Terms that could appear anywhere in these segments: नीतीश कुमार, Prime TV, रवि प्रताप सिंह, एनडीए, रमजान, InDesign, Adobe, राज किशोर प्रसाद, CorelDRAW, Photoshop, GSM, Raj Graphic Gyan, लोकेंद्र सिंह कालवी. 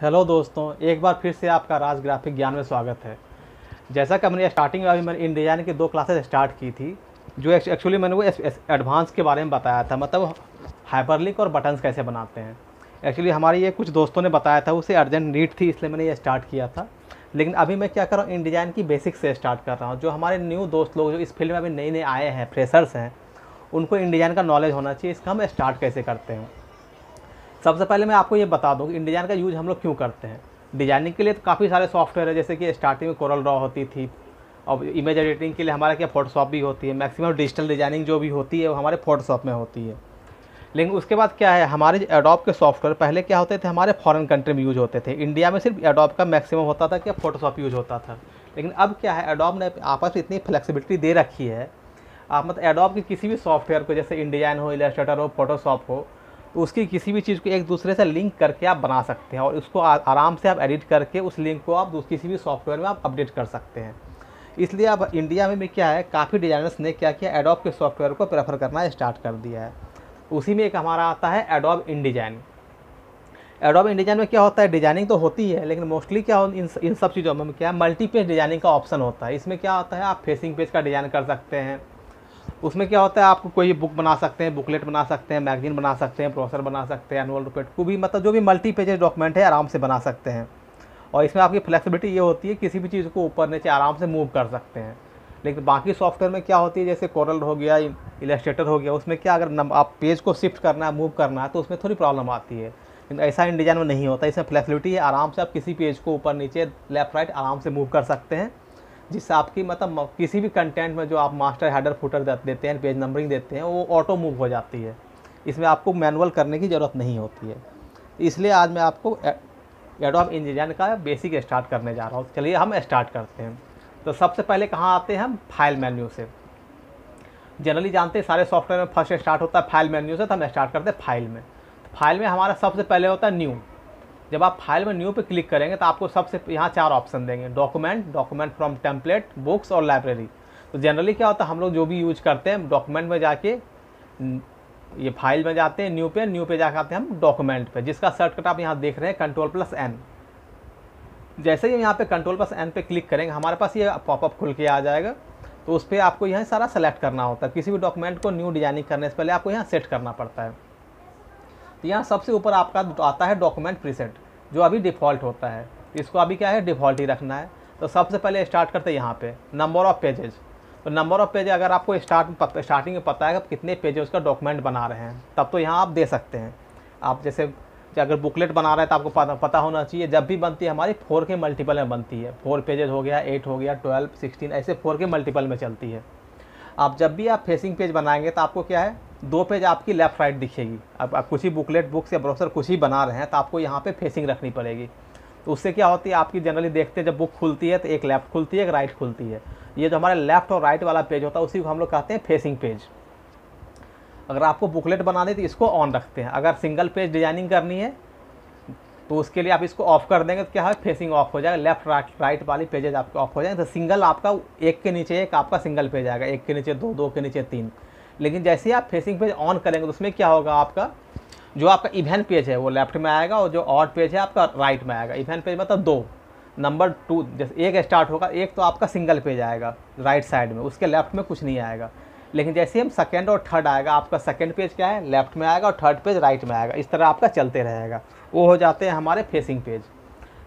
Hello दोस्तों, एक बार फिर से आपका राज ग्राफिक ज्ञान में स्वागत है। जैसा कि मैंने स्टार्टिंग में अभी मैंने InDesign की 2 क्लासेस स्टार्ट की थी, जो एक्चुअली मैंने वो एडवांस के बारे में बताया था, मतलब हाइपरलिंक और बटन्स कैसे बनाते हैं। एक्चुअली हमारे ये कुछ दोस्तों ने बताया था, उसे अर्जेंट नीड थी इसलिए मैंने ये स्टार्ट किया था। लेकिन अभी मैं क्या कर रहा हूँ, InDesign की बेसिक से स्टार्ट कर रहा हूँ। जो हमारे न्यू दोस्त लोग जो इस फील्ड में अभी नए नए आए हैं, फ्रेशर्स हैं, उनको InDesign का नॉलेज होना चाहिए। इसका हम स्टार्ट कैसे करते हैं, सबसे पहले मैं आपको ये बता दूँ कि InDesign का यूज़ हम लोग क्यों करते हैं। डिजाइनिंग के लिए तो काफ़ी सारे सॉफ्टवेयर है, जैसे कि स्टार्टिंग में CorelDRAW होती थी, और इमेज एडिटिंग के लिए हमारे क्या फोटोशॉप भी होती है। मैक्सिमम डिजिटल डिजाइनिंग जो भी होती है वो हमारे फोटोशॉप में होती है। लेकिन उसके बाद क्या है, हमारे एडोब के सॉफ्टवेयर पहले क्या होते थे, हमारे फॉरेन कंट्री में यूज़ होते थे। इंडिया में सिर्फ एडोब का मैक्सिमम होता था कि फोटोशॉप यूज़ होता था। लेकिन अब क्या है, एडोब ने आपस में इतनी फ्लेक्सिबिलिटी दे रखी है, आप मतलब एडोब के किसी भी सॉफ्टवेयर को, जैसे InDesign हो, Illustrator हो, फोटोशॉप हो, उसकी किसी भी चीज़ को एक दूसरे से लिंक करके आप बना सकते हैं, और उसको आराम से आप एडिट करके उस लिंक को आप किसी भी सॉफ्टवेयर में आप अपडेट कर सकते हैं। इसलिए अब इंडिया में भी क्या है, काफ़ी डिजाइनर्स ने क्या किया, एडोब के सॉफ्टवेयर को प्रेफर करना स्टार्ट कर दिया है। उसी में एक हमारा आता है एडोब InDesign। एडोब InDesign में क्या होता है, डिजाइनिंग तो होती है, लेकिन मोस्टली क्या हो इन सब चीज़ों में क्या है, मल्टी पेज डिजाइनिंग का ऑप्शन होता है। इसमें क्या होता है, आप फेसिंग पेज का डिज़ाइन कर सकते हैं। उसमें क्या होता है, आपको कोई बुक बना सकते हैं, बुकलेट बना सकते हैं, मैगजीन बना सकते हैं, ब्रोशर बना सकते हैं, एनुअल रिपोर्ट को भी, मतलब जो भी मल्टी पेजेज डॉक्यूमेंट है आराम से बना सकते हैं। और इसमें आपकी फ्लेक्सिबिलिटी ये होती है, किसी भी चीज़ को ऊपर नीचे आराम से मूव कर सकते हैं। लेकिन बाकी सॉफ्टवेयर में क्या होती है, जैसे Corel हो गया, Illustrator हो गया, उसमें क्या अगर आप पेज को शिफ्ट करना है, मूव करना है, तो उसमें थोड़ी प्रॉब्लम आती है। लेकिन ऐसा InDesign में नहीं होता, इसमें फ्लेक्सिबिलिटी है, आराम से आप किसी पेज को ऊपर नीचे लेफ्ट राइट आराम से मूव कर सकते हैं, जिससे आपकी मतलब किसी भी कंटेंट में जो आप मास्टर हेडर फुटर देते हैं, पेज नंबरिंग देते हैं, वो ऑटो मूव हो जाती है। इसमें आपको मैनुअल करने की ज़रूरत नहीं होती है। इसलिए आज मैं आपको एडोब InDesign का बेसिक स्टार्ट करने जा रहा हूँ। चलिए हम स्टार्ट करते हैं। तो सबसे पहले कहाँ आते हैं हम, फाइल मेन्यू से। जनरली जानते हैं सारे सॉफ्टवेयर में फर्स्ट स्टार्ट होता है फाइल मेन्यू से, तो हम स्टार्ट करते हैं फाइल में। तो फाइल में हमारा सबसे पहले होता है न्यू। जब आप फाइल में न्यू पे क्लिक करेंगे तो आपको सबसे यहाँ 4 ऑप्शन देंगे, document, document from template, books और लाइब्रेरी। तो जनरली क्या होता है, हम लोग जो भी यूज करते हैं, डॉक्यूमेंट में जाके ये फाइल में जाते हैं, न्यू पे जाकर आते हैं हम डॉक्यूमेंट पे, जिसका शॉर्टकट आप यहाँ देख रहे हैं Ctrl+N। जैसे ही यहाँ पे Ctrl+N पे क्लिक करेंगे, हमारे पास ये पॉपअप खुल के आ जाएगा। तो उस पर आपको यहाँ सारा सेलेक्ट करना होता है। किसी भी डॉक्यूमेंट को न्यू डिजाइनिंग करने से पहले आपको यहाँ सेट करना पड़ता है। तो यहाँ सबसे ऊपर आपका आता है डॉक्यूमेंट प्रीसेट, जो अभी डिफ़ॉल्ट होता है। इसको अभी क्या है, डिफ़ॉल्ट ही रखना है। तो सबसे पहले स्टार्ट करते हैं यहाँ पे नंबर ऑफ़ पेजेज। तो नंबर ऑफ़ पेज अगर आपको स्टार्टिंग में पता है कि आप कितने पेजेस का डॉक्यूमेंट बना रहे हैं, तब तो यहाँ आप दे सकते हैं। आप जैसे अगर बुकलेट बना रहे हैं तो आपको पता होना चाहिए, जब भी बनती है हमारी 4 के मल्टीपल में बनती है। 4 पेजेज हो गया, 8 हो गया, 12, 16, ऐसे 4 के मल्टीपल में चलती है। आप जब भी आप फेसिंग पेज बनाएंगे तो आपको क्या है, 2 पेज आपकी लेफ्ट राइट दिखेगी। अब आप कुछ ही बुकलेट, बुक्स या ब्रोशर कुछ ही बना रहे हैं तो आपको यहाँ पे फेसिंग रखनी पड़ेगी। तो उससे क्या होती है, आपकी जनरली देखते हैं जब बुक खुलती है तो एक लेफ्ट खुलती है, एक राइट खुलती है। ये जो हमारा लेफ्ट और राइट वाला पेज होता है उसी को हम लोग कहते हैं फेसिंग पेज। अगर आपको बुकलेट बनानी है तो इसको ऑन रखते हैं। अगर सिंगल पेज डिजाइनिंग करनी है तो उसके लिए आप इसको ऑफ कर देंगे तो क्या है, फेसिंग ऑफ हो जाएगा, लेफ्ट राइट वाली पेजेज आपके ऑफ हो जाएंगे। तो सिंगल आपका एक के नीचे एक आपका सिंगल पेज आएगा, एक के नीचे 2, 2 के नीचे 3। लेकिन जैसे ही आप फेसिंग पेज ऑन करेंगे तो उसमें क्या होगा, आपका जो आपका इवेन पेज है वो लेफ्ट में आएगा और जो ऑड पेज है आपका राइट में आएगा। इवेन पेज मतलब 2 नंबर 2, जैसे एक स्टार्ट होगा, एक तो आपका सिंगल पेज आएगा राइट साइड में, उसके लेफ्ट में कुछ नहीं आएगा। लेकिन जैसे ही हम सेकेंड और थर्ड आएगा, आपका सेकेंड पेज क्या है, लेफ्ट में आएगा और थर्ड पेज राइट में आएगा। इस तरह आपका चलते रहेगा। वो हो जाते हैं हमारे फेसिंग पेज।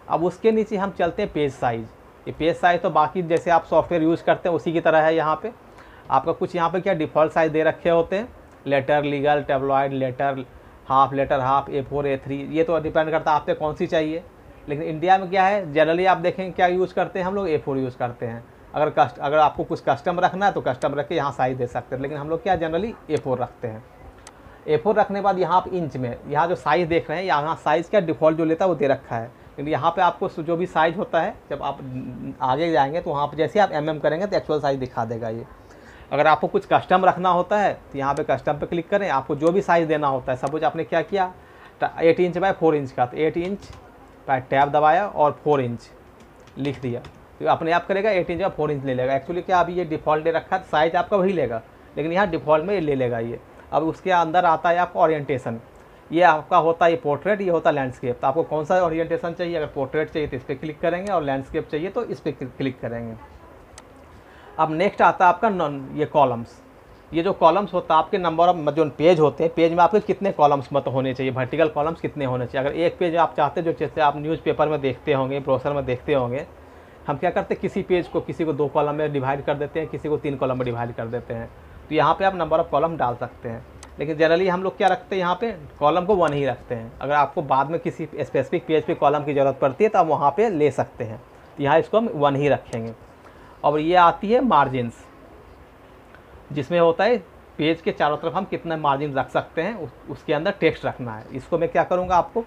अब उसके नीचे हम चलते हैं पेज साइज़। ये पेज साइज़ तो बाकी जैसे आप सॉफ्टवेयर यूज़ करते हैं उसी की तरह है। यहाँ पर आपका कुछ यहाँ पे क्या डिफ़ॉल्ट साइज़ दे रखे होते हैं, letter, legal, tabloid, letter half, A4, A3, ये तो डिपेंड करता है आप पे कौन सी चाहिए। लेकिन इंडिया में क्या है, जनरली आप देखें क्या यूज़ करते हैं, हम लोग A4 यूज़ करते हैं। अगर आपको कुछ कस्टम रखना है तो कस्टम रख के यहाँ साइज़ दे सकते हैं, लेकिन हम लोग क्या जनरली A4 रखते हैं। A4 रखने के बाद यहाँ आप इंच में, यहाँ जो साइज़ देख रहे हैं, यहाँ साइज़ क्या डिफ़ॉल्ट जो लेता है वो दे रखा है। लेकिन यहाँ पर आपको जो भी साइज़ होता है, जब आप आगे जाएँगे तो वहाँ पर जैसे आप MM करेंगे तो एक्चुअल साइज़ दिखा देगा ये। अगर आपको कुछ कस्टम रखना होता है तो यहाँ पे कस्टम पे क्लिक करें, आपको जो भी साइज़ देना होता है। सपोज आपने क्या किया 8 इंच बाय 4 इंच का, तो 8 इंच बाय टैब दबाया और 4 इंच लिख दिया तो अपने आप करेगा 8 इंच बाय 4 इंच ले लेगा। एक्चुअली क्या अभी ये डिफ़ॉल्ट ले रखा है, साइज़ आपका वही लेगा, लेकिन यहाँ डिफ़ॉल्ट में ले लेगा ये। अब उसके अंदर आता है आपका ओरिएंटेशन। ये आपका होता है पोर्ट्रेट, ये होता है लैंडस्केप। तो आपको कौन सा ओरिएंटेशन चाहिए? अगर पोर्ट्रेट चाहिए तो इस पर क्लिक करेंगे और लैंडस्केप चाहिए तो इस पर क्लिक करेंगे। अब नेक्स्ट आता है आपका ये कॉलम्स। ये जो कॉलम्स होता है आपके नंबर ऑफ जो पेज होते हैं, पेज में आपके कितने कॉलम्स मत होने चाहिए, वर्टिकल कॉलम्स कितने होने चाहिए। अगर एक पेज आप चाहते हैं, जो जैसे आप न्यूज़पेपर में देखते होंगे, ब्रोशर में देखते होंगे, हम क्या करते हैं किसी पेज को किसी को 2 कॉलम में डिवाइड कर देते हैं, किसी को 3 कॉलम में डिवाइड कर देते हैं। तो यहाँ पे आप नंबर ऑफ़ कॉलम डाल सकते हैं, लेकिन जनरली हम लोग क्या रखते हैं यहाँ पे कॉलम को 1 ही रखते हैं। अगर आपको बाद में किसी स्पेसिफिक पेज पे कॉलम की ज़रूरत पड़ती है तो आप वहाँ पे ले सकते हैं, यहाँ इसको हम 1 ही रखेंगे। और ये आती है मार्जिनस, जिसमें होता है पेज के चारों तरफ हम कितना मार्जिन रख सकते हैं, उसके अंदर टेक्स्ट रखना है। इसको मैं क्या करूँगा आपको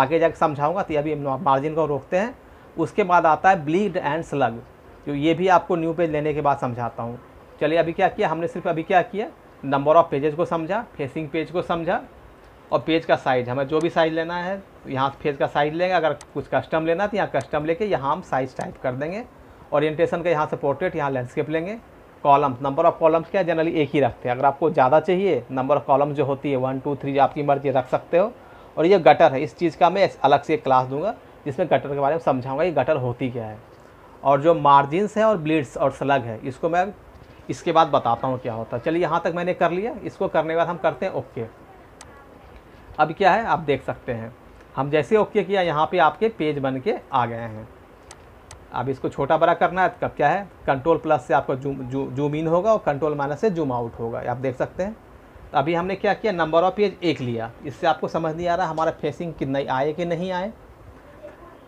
आगे जाकर समझाऊँगा। तो अभी मार्जिन को रोकते हैं। उसके बाद आता है ब्लीड एंड स्लग, जो ये भी आपको न्यू पेज लेने के बाद समझाता हूँ। चलिए अभी क्या किया हमने, सिर्फ अभी क्या किया नंबर ऑफ़ पेजेस को समझा, फेसिंग पेज को समझा, और पेज का साइज़ हमें जो भी साइज़ लेना है यहाँ पेज का साइज़ लेंगे। अगर कुछ कस्टम लेना है तो यहाँ कस्टम लेके यहाँ हम साइज़ टाइप कर देंगे। ओरिएंटेशन का यहाँ से पोर्ट्रेट, यहाँ लैंडस्केप लेंगे। कॉलम्स, नंबर ऑफ़ कॉलम्स क्या जनरली एक ही रखते हैं। अगर आपको ज़्यादा चाहिए नंबर ऑफ़ कॉलम्स जो होती है 1 2 3 आपकी मर्जी रख सकते हो। और ये गटर है, इस चीज़ का मैं अलग से एक क्लास दूँगा जिसमें गटर के बारे में समझाऊँगा, ये गटर होती क्या है। और जो मार्जिनस है और ब्लीड्स और स्लग है, इसको मैं इसके बाद बताता हूँ क्या होता है। चलिए यहाँ तक मैंने कर लिया। इसको करने के बाद हम करते हैं ओके। अब क्या है आप देख सकते हैं, हम जैसे ओके किया यहाँ पे आपके पेज बन के आ गए हैं। अब इसको छोटा बड़ा करना है, तब क्या है कंट्रोल+ से आपका जूम इन होगा और कंट्रोल- से जूम आउट होगा, आप देख सकते हैं। तो अभी हमने क्या किया नंबर ऑफ पेज 1 लिया। इससे आपको समझ नहीं आ रहा हमारा फेसिंग कितना आए कि नहीं आए।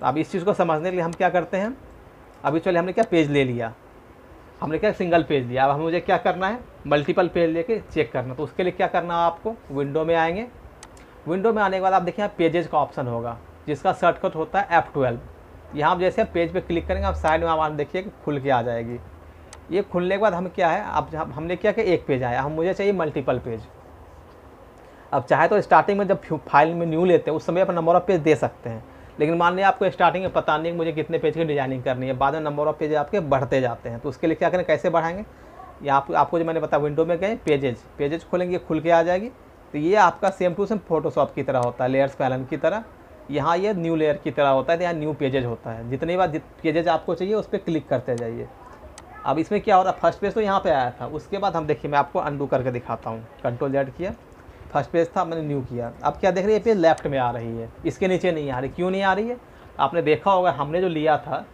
अब इस चीज़ को समझने के लिए हम क्या करते हैं, अभी चलिए हमने क्या पेज ले लिया, हमने क्या सिंगल पेज लिया। अब हम मुझे क्या करना है मल्टीपल पेज लेके चेक करना। तो उसके लिए क्या करना है आपको, विंडो में आएंगे। विंडो में आने के बाद आप देखिए पेजेस का ऑप्शन होगा जिसका शॉर्टकट होता है F12। यहाँ जैसे आप पेज पे क्लिक करेंगे आप साइड में आप देखिए कि खुल के आ जाएगी। ये खुलने के बाद हम क्या है, अब हमने क्या कि एक पेज आया, हम मुझे चाहिए मल्टीपल पेज। अब चाहे तो स्टार्टिंग में जब फाइल में न्यू लेते हैं उस समय आप नंबर ऑफ पेज दे सकते हैं, लेकिन मान लिया आपको स्टार्टिंग में पता नहीं मुझे कितने पेज की डिजाइनिंग करनी है, बाद में नंबर ऑफ पेज आपके बढ़ते जाते हैं। तो उसके लिए क्या करें, कैसे बढ़ाएंगे, या आपको जो मैंने बताया विंडो में गए पेजेज खोलेंगे, खुल के आ जाएगी। तो ये आपका सेम टू सेम फोटोशॉप की तरह होता है, लेयर्स पैनल की तरह। यहाँ ये न्यू लेयर की तरह होता है, यहाँ न्यू पेजेज होता है। जितनी बार पेजेज आपको चाहिए उस पर क्लिक करते जाइए। अब इसमें क्या हो रहा है, फर्स्ट पेज तो यहाँ पर आया था। उसके बाद हम देखिए मैं आपको अंडू करके दिखाता हूँ। कंट्रोल-Z किया, फर्स्ट पेज था मैंने न्यू किया। अब क्या देख रही है पेज लेफ्ट में आ रही है, इसके नीचे नहीं आ रही। क्यों नहीं आ रही है, आपने देखा होगा हमने जो लिया था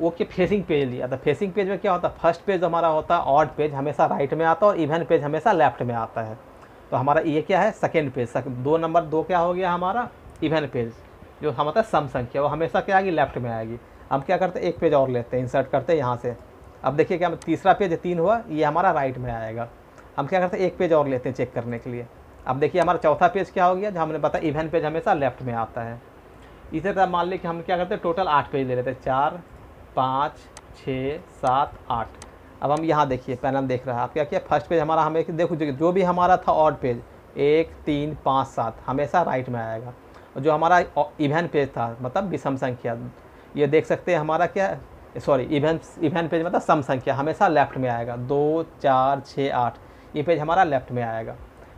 वो कि फेसिंग पेज लिया था। फेसिंग पेज में क्या होता है, फर्स्ट पेज हमारा होता है ऑड पेज हमेशा राइट में आता है और इवन पेज हमेशा लेफ्ट में आता है। तो हमारा ये क्या है सेकेंड पेज, 2 नंबर 2 क्या हो गया हमारा इवन पेज, जो हमारा सम संख्या वो हमेशा क्या आएगी लेफ्ट में आएगी। हम क्या करते हैं एक पेज और लेते हैं, इंसर्ट करते हैं यहाँ से। अब देखिए क्या तीसरा पेज 3 हुआ, ये हमारा राइट में आएगा। हम क्या करते हैं एक पेज और लेते हैं चेक करने के लिए। अब देखिए हमारा चौथा पेज क्या हो गया, जो हमने बताया इवेंट पेज हमेशा लेफ्ट में आता है। इसी तरह मान लें कि हम क्या करते हैं टोटल 8 पेज ले लेते हैं, 4 5 6 7 8। अब हम यहाँ देखिए पैनल देख रहा है, आप क्या किया फर्स्ट पेज हमारा हमें देखो जो भी हमारा था ऑड पेज 1 3 5 7 हमेशा राइट में आएगा। और जो हमारा इवेंट पेज था मतलब विषम संख्या, ये देख सकते हैं हमारा क्या सॉरी इवेंट पेज मतलब सम संख्या हमेशा लेफ्ट में आएगा, 2 4 6 8 ये पेज हमारा लेफ्ट में आएगा।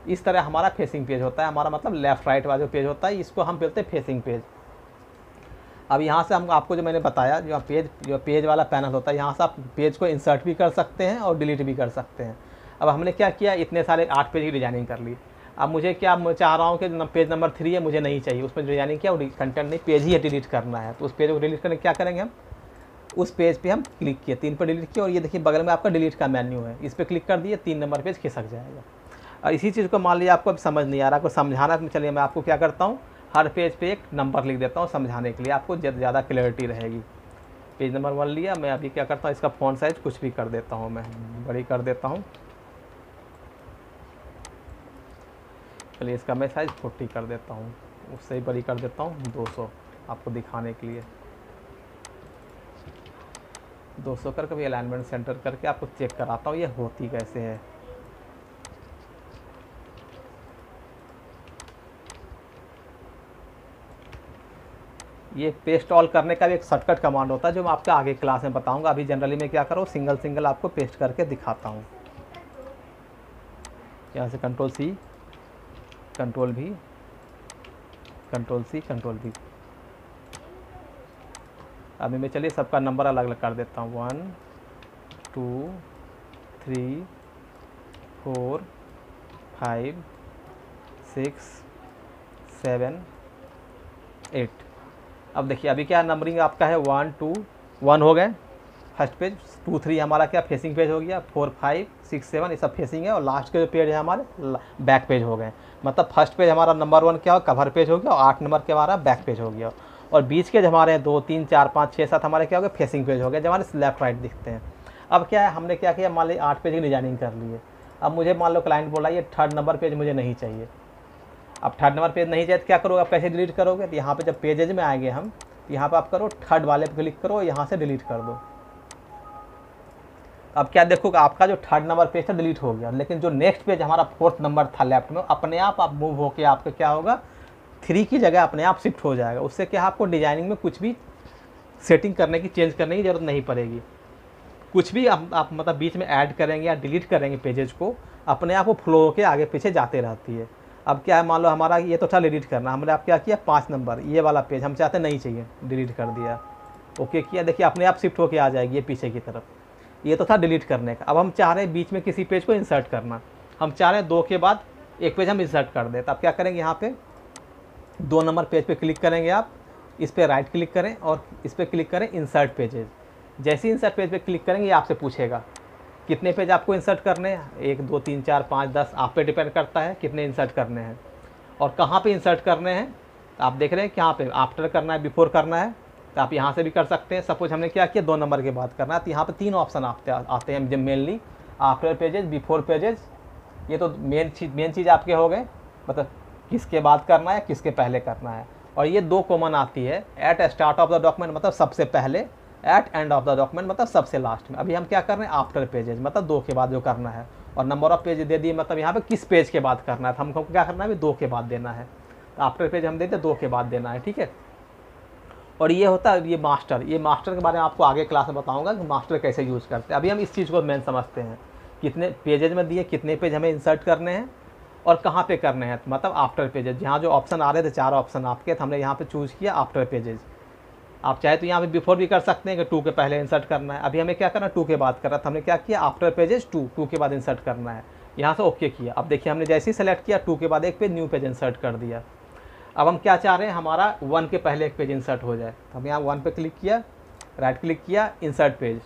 इस तरह हमारा फेसिंग पेज होता है, हमारा मतलब लेफ़्ट राइट वाला जो पेज होता है इसको हम बोलते हैं फेसिंग पेज। अब यहाँ से हम आपको जो मैंने बताया जो पेज वाला पैनल होता है, यहाँ से आप पेज को इंसर्ट भी कर सकते हैं और डिलीट भी कर सकते हैं। अब हमने क्या किया इतने सारे 8 पेज की डिजाइनिंग कर ली। अब मुझे क्या मैं चाह रहा हूँ कि पेज नंबर 3 है मुझे नहीं चाहिए, उसमें डिजाइनिंग किया कंटेंट नहीं पेज ही डिलीट करना है। तो उस पेज को डिलीट करने क्या करेंगे हम उस पेज पे हम क्लिक किए, 3 पर डिलीट किया और ये देखिए बगल में आपका डिलीट का मेन्यू है, इस पर क्लिक कर दिए 3 नंबर पेज खिसक जाएगा। और इसी चीज़ को मान लीजिए आपको अब समझ नहीं आ रहा, आपको समझाना है। चलिए मैं आपको क्या करता हूँ हर पेज पे एक नंबर लिख देता हूँ समझाने के लिए, आपको ज़्यादा क्लैरिटी रहेगी। पेज नंबर 1 लिया, मैं अभी क्या करता हूँ इसका फ़ॉन्ट साइज़ कुछ भी कर देता हूँ, मैं बड़ी कर देता हूँ। चलिए इसका मैं साइज़ 40 कर देता हूँ, उससे ही बड़ी कर देता हूँ 200 आपको दिखाने के लिए। 200 करके भी अलाइनमेंट सेंटर करके आपको चेक कराता हूँ ये होती कैसे है। ये पेस्ट ऑल करने का भी एक शॉर्टकट कमांड होता है जो मैं आपको आगे क्लास में बताऊंगा। अभी जनरली मैं क्या करूँ सिंगल आपको पेस्ट करके दिखाता हूँ। यहाँ से control C control V control C control V. अभी मैं चलिए सबका नंबर अलग अलग कर देता हूँ 1 2 3 4 5 6 7 8। अब देखिए अभी क्या नंबरिंग आपका है 1 2 1 हो गए फर्स्ट पेज, 2 3 हमारा क्या फेसिंग पेज हो गया, 4 5 6 7 ये सब फेसिंग है और लास्ट के जो पेज है हमारे बैक पेज हो गए। मतलब फर्स्ट पेज हमारा नंबर 1 क्या हो कवर पेज हो गया और 8 नंबर के हमारा बैक पेज हो गया और बीच के जो हमारे 2 3 4 5 6 7 हमारे क्या हो गए फेसिंग पेज हो गए जो हमारे लेफ्ट राइट दिखते हैं। अब क्या है हमने क्या किया मान ली 8 पेज की डिजाइनिंग कर ली है। अब मुझे मान लो क्लाइंट बोला ये 3rd नंबर पेज मुझे नहीं चाहिए। अब 3rd नंबर पेज नहीं चाहिए तो क्या करोगे, आप कैसे डिलीट करोगे? तो यहाँ पे जब पेजेज में आएंगे हम तो यहाँ पे आप करो 3rd वाले पे क्लिक करो, यहाँ से डिलीट कर दो। अब क्या देखोगे आपका जो 3rd नंबर पेज था डिलीट हो गया, लेकिन जो नेक्स्ट पेज हमारा 4th नंबर था लेफ्ट में अपने आप मूव होकर आपका क्या होगा 3 की जगह अपने आप शिफ्ट हो जाएगा। उससे क्या आपको डिजाइनिंग में कुछ भी सेटिंग करने की चेंज करने की ज़रूरत नहीं पड़ेगी। कुछ भी आप मतलब बीच में ऐड करेंगे या डिलीट करेंगे पेजेज को अपने आप वो फ्लो होकर आगे पीछे जाते रहती है। अब क्या है मान लो हमारा ये तो था डिलीट करना, हमने आप क्या किया 5 नंबर ये वाला पेज हम चाहते नहीं चाहिए डिलीट कर दिया, ओके किया, देखिए अपने आप शिफ्ट होकर आ जाएगी ये पीछे की तरफ। ये तो था डिलीट करने का। अब हम चाह रहे हैं बीच में किसी पेज को इंसर्ट करना, हम चाह रहे हैं 2 के बाद एक पेज हम इंसर्ट कर दें। तो आप क्या करेंगे यहाँ पर 2 नंबर पेज पे क्लिक करेंगे, आप इस पर राइट क्लिक करें और इस पर क्लिक करें इंसर्ट पेजेज। जैसे ही इंसर्ट पेज पे क्लिक करेंगे ये आपसे पूछेगा कितने पेज आपको इंसर्ट करने हैं, 1 2 3 4 5 10 आप पे डिपेंड करता है कितने इंसर्ट करने हैं और कहाँ पे इंसर्ट करने हैं। आप देख रहे हैं कहाँ पे आफ्टर करना है बिफोर करना है, तो आप यहाँ से भी कर सकते हैं। सपोज हमने क्या किया 2 नंबर के बाद करना है तो यहाँ पर 3 ऑप्शन आते हैं mainly, after pages before pages, ये तो मेन चीज़ आपके हो गए मतलब किसके बाद करना है किसके पहले करना है। और ये 2 कॉमन आती है at start of the document मतलब सबसे पहले, at end of the document मतलब सबसे लास्ट में। अभी हम क्या कर रहे हैं आफ्टर पेजेज मतलब 2 के बाद जो करना है, और नंबर ऑफ पेज दे दिए मतलब यहाँ पे किस पेज के बाद करना है, तो हमको क्या करना है 2 के बाद देना है। आफ्टर पेज हम देते 2 के बाद देना है, ठीक है। और ये होता है ये मास्टर के बारे में आपको आगे क्लास में बताऊँगा कि मास्टर कैसे यूज़ करते हैं। अभी हम इस चीज़ को मेन समझते हैं कितने पेजेज में दिए कितने पेज हमें इंसर्ट करने हैं और कहाँ पे करने हैं, मतलब आफ्टर पेजेज। यहाँ जो ऑप्शन आ रहे थे 4 ऑप्शन आपके, तो हमने यहाँ पे चूज़ किया आफ्टर पेजेज। आप चाहे तो यहाँ पे बिफोर भी कर सकते हैं कि 2 के पहले इंसर्ट करना है, अभी हमें क्या करना है 2 के बाद करना, तो हमने क्या किया आफ्टर पेजेज 2 के बाद इंसर्ट करना है, यहाँ से ओके किया। अब देखिए हमने जैसे ही सेलेक्ट किया 2 के बाद एक पेज न्यू पेज इंसर्ट कर दिया। अब हम क्या चाह रहे हैं हमारा 1 के पहले एक पेज इंसर्ट हो जाए, तो हम यहाँ 1 पर क्लिक किया, राइट क्लिक किया, इंसर्ट पेज।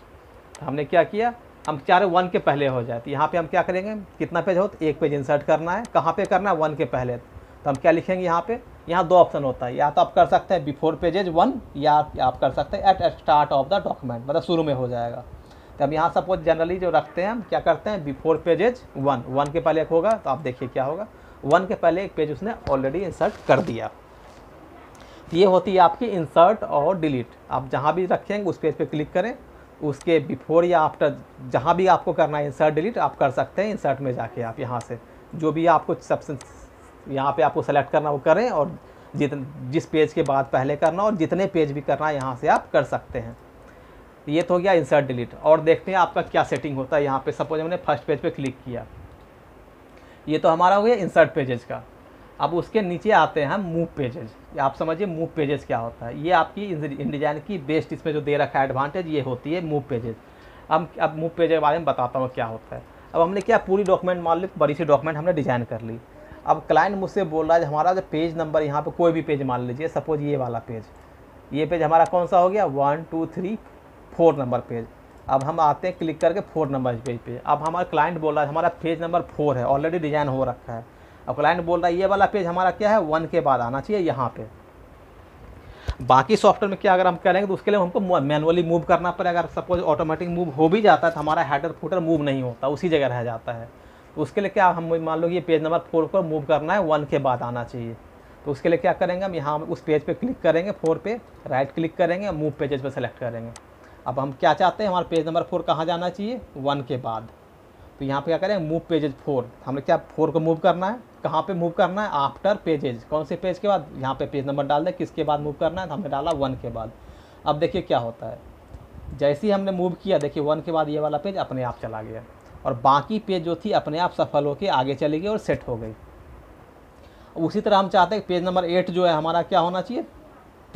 हमने क्या किया हम चाह रहे 1 के पहले हो जाए, तो यहाँ पे हम क्या करेंगे कितना पेज हो तो एक पेज इंसर्ट करना है, कहाँ पे करना है 1 के पहले, तो हम क्या लिखेंगे यहाँ पे। यहाँ 2 ऑप्शन होता है, या तो आप कर सकते हैं बिफोर पेजेज 1 या आप कर सकते हैं at start of the document मतलब शुरू में हो जाएगा। तो हम यहाँ सपोज जनरली जो रखते हैं हम क्या करते हैं बिफोर पेजेज 1 के पहले एक होगा, तो आप देखिए क्या होगा 1 के पहले एक पेज उसने ऑलरेडी इंसर्ट कर दिया। ये होती है आपकी इंसर्ट और डिलीट। आप जहाँ भी रखेंगे उस पेज पर क्लिक करें, उसके बिफोर या आफ्टर जहाँ भी आपको करना है इंसर्ट डिलीट आप कर सकते हैं। इंसर्ट में जाके आप यहाँ से जो भी आपको सबसे यहाँ पे आपको सेलेक्ट करना वो करें और जिस पेज के बाद पहले करना और जितने पेज भी करना है यहाँ से आप कर सकते हैं। ये तो हो गया इंसर्ट डिलीट। और देखते हैं आपका क्या सेटिंग होता है यहाँ पे। सपोज हमने फर्स्ट पेज पे क्लिक किया, ये तो हमारा हो गया इंसर्ट पेजेज का। अब उसके नीचे आते हैं हम मूव पेजेज। आप समझिए मूव पेजेज क्या होता है, ये आपकी InDesign की बेस्ट इसमें जो दे रखा है एडवांटेज ये होती है मूव पेजेज। अब मूव पेजेज के बारे में बताता हूँ क्या होता है। अब हमने क्या पूरी डॉक्यूमेंट मान ली, बड़ी सी डॉक्यूमेंट हमने डिजाइन कर ली। अब क्लाइंट मुझसे बोल रहा है हमारा जो पेज नंबर यहाँ पर कोई भी पेज मान लीजिए, सपोज ये वाला पेज, ये पेज हमारा कौन सा हो गया 1 2 3 4 नंबर पेज। अब हम आते हैं क्लिक करके 4 नंबर पेज पे। अब हमारा क्लाइंट बोल रहा है हमारा पेज नंबर 4 है, ऑलरेडी डिजाइन हो रखा है। अब क्लाइंट बोल रहा है ये वाला पेज हमारा क्या है 1 के बाद आना चाहिए यहाँ पे। बाकी सॉफ्टवेयर में क्या अगर हम करेंगे तो उसके लिए हमको मैनुअली मूव करना पड़ेगा। अगर सपोज ऑटोमेटिक मूव हो भी जाता है तो हमारा हेडर फुटर मूव नहीं होता, उसी जगह रह जाता है। तो उसके लिए क्या हम मान लो ये पेज नंबर 4 को मूव करना है 1 के बाद आना चाहिए, तो उसके लिए क्या करेंगे हम यहाँ उस पेज पर क्लिक करेंगे 4 पे, राइट क्लिक करेंगे, मूव पेजेज पर सेलेक्ट करेंगे। अब हम क्या चाहते हैं हमारा पेज नंबर 4 कहाँ जाना चाहिए 1 के बाद, तो यहाँ पे क्या करेंगे मूव पेजेज 4। हमने क्या 4 को मूव करना है, कहाँ पे मूव करना है आफ्टर पेजेज, कौन से पेज के बाद, यहाँ पे पेज नंबर डाल दें किसके बाद मूव करना है, तो हमने डाला 1 के बाद। अब देखिए क्या होता है जैसे ही हमने मूव किया, देखिए 1 के बाद ये वाला पेज अपने आप चला गया और बाकी पेज जो थी अपने आप सफल होकर आगे चली गई और सेट हो गई। उसी तरह हम चाहते हैं पेज नंबर 8 जो है हमारा क्या होना चाहिए,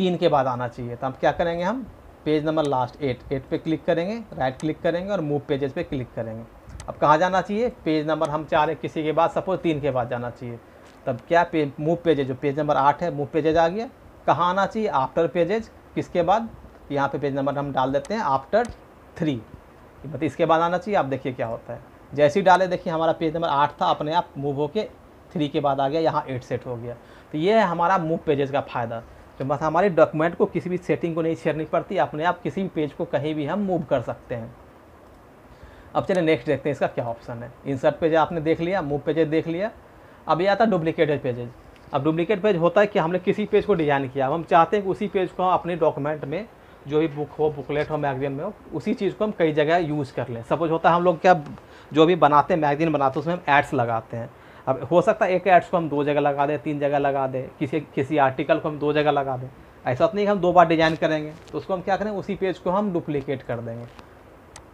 3 के बाद आना चाहिए। तो हम क्या करेंगे, हम पेज नंबर लास्ट 8 पे क्लिक करेंगे, राइट क्लिक करेंगे और मूव पेजेस पे क्लिक करेंगे। अब कहाँ जाना चाहिए, पेज नंबर हम चाह रहे किसी के बाद, सपोज 3 के बाद जाना चाहिए। तब क्या पेज मूव पेजेज, जो पेज नंबर 8 है, मूव पेजेज आ गया। कहाँ आना चाहिए, आफ्टर पेजेज, किसके बाद, यहाँ पे पेज नंबर हम डाल देते हैं आफ्टर 3, मतलब इसके बाद आना चाहिए। आप देखिए क्या होता है, जैसे ही डाले देखिए हमारा पेज नंबर 8 था, अपने आप मूव होके 3 के बाद आ गया, यहाँ 8 सेट हो गया। तो ये है हमारा मूव पेजेस का फ़ायदा, तो बस हमारे डॉक्यूमेंट को किसी भी सेटिंग को नहीं छेड़नी पड़ती, अपने आप किसी भी पेज को कहीं भी हम मूव कर सकते हैं। अब चलिए नेक्स्ट देखते हैं इसका क्या ऑप्शन है। इंसर्ट पेज आपने देख लिया, मूव पेजेज देख लिया, अब ये आता है डुप्लीकेटेड पेजेज। अब डुप्लीकेट पेज होता है कि हमने किसी पेज को डिज़ाइन किया, अब हम चाहते हैं कि उसी पेज को हम अपने डॉक्यूमेंट में, जो भी बुक हो, बुकलेट हो, मैगजीन में हो, उसी चीज़ को हम कई जगह यूज़ कर लें। सपोज होता है हम लोग क्या जो भी बनाते हैं, मैगजीन बनाते हैं, उसमें हम एड्स लगाते हैं। अब हो सकता है एक एड्स को हम 2 जगह लगा दें, 3 जगह लगा दें, किसी आर्टिकल को हम 2 जगह लगा दें। ऐसा तो नहीं कि हम 2 बार डिज़ाइन करेंगे, तो उसको हम क्या करें, उसी पेज को हम डुप्लीकेट कर देंगे।